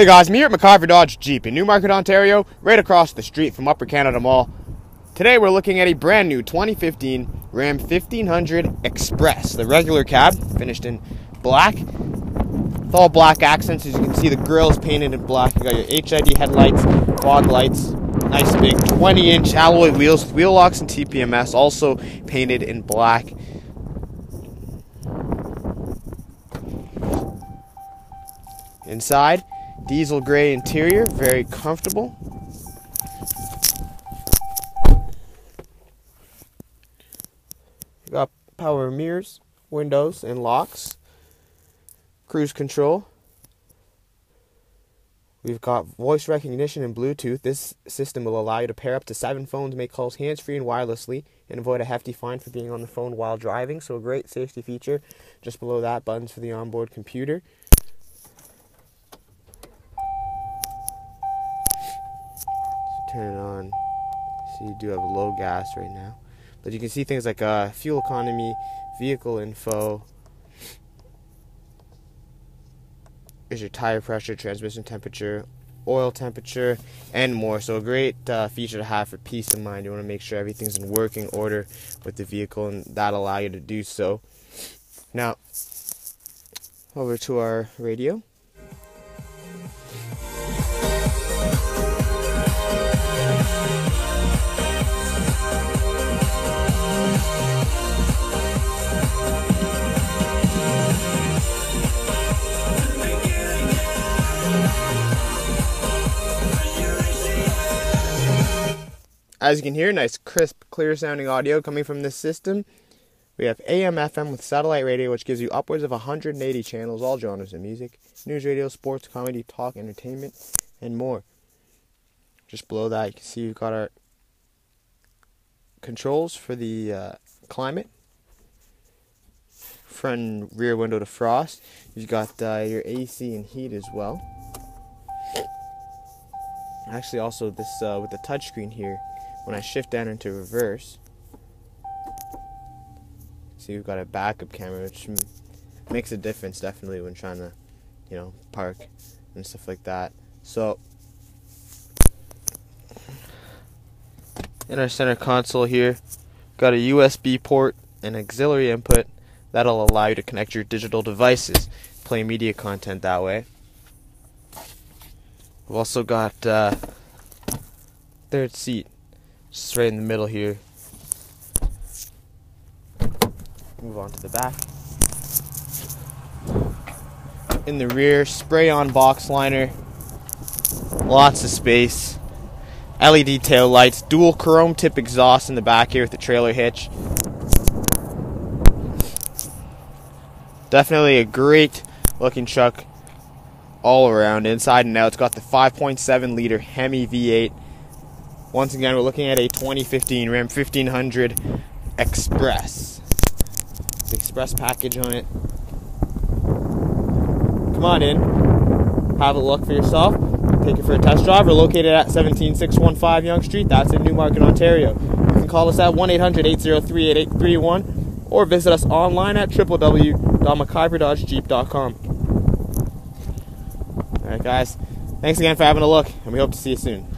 Hey guys, I'm here at MacIver Dodge Jeep in Newmarket, Ontario, right across the street from Upper Canada Mall. Today we're looking at a brand new 2015 Ram 1500 Express, the regular cab, finished in black, with all black accents. As you can see, the grille's painted in black. You got your HID headlights, fog lights, nice big 20-inch alloy wheels, wheel locks and TPMS, also painted in black. Inside, diesel gray interior, very comfortable. You got power mirrors, windows, and locks. Cruise control. We've got voice recognition and Bluetooth. This system will allow you to pair up to 7 phones, make calls hands-free and wirelessly, and avoid a hefty fine for being on the phone while driving. So a great safety feature. Just below that, buttons for the onboard computer. Turn it on. So you do have low gas right now, but you can see things like fuel economy, vehicle info. There's your tire pressure, transmission temperature, oil temperature, and more. So a great feature to have for peace of mind. You want to make sure everything's in working order with the vehicle, and that'll allow you to do so. Now, over to our radio. As you can hear, nice, crisp, clear-sounding audio coming from this system. We have AM, FM with satellite radio, which gives you upwards of 180 channels, all genres of music, news radio, sports, comedy, talk, entertainment, and more. Just below that, you can see we've got our controls for the climate. Front and rear window defrost. You've got your AC and heat as well. Actually, also, this with the touchscreen here, when I shift down into reverse, see we've got a backup camera, which makes a difference definitely when trying to, you know, park and stuff like that. So, in our center console here, got a USB port and auxiliary input that'll allow you to connect your digital devices, play media content that way. We've also got third seat. Just right in the middle here. Move on to the back. In the rear, spray-on box liner. Lots of space. LED tail lights, dual chrome tip exhaust in the back here with the trailer hitch. Definitely a great looking truck all around, inside and out. It's got the 5.7 liter Hemi V8. Once again, we're looking at a 2015 Ram 1500 Express. The Express package on it. Come on in, have a look for yourself, take it for a test drive. We're located at 17615 Yonge Street. That's in Newmarket, Ontario. You can call us at 1-800-803-8831 or visit us online at www.maciverdodgejeep.com. Alright guys, thanks again for having a look, and we hope to see you soon.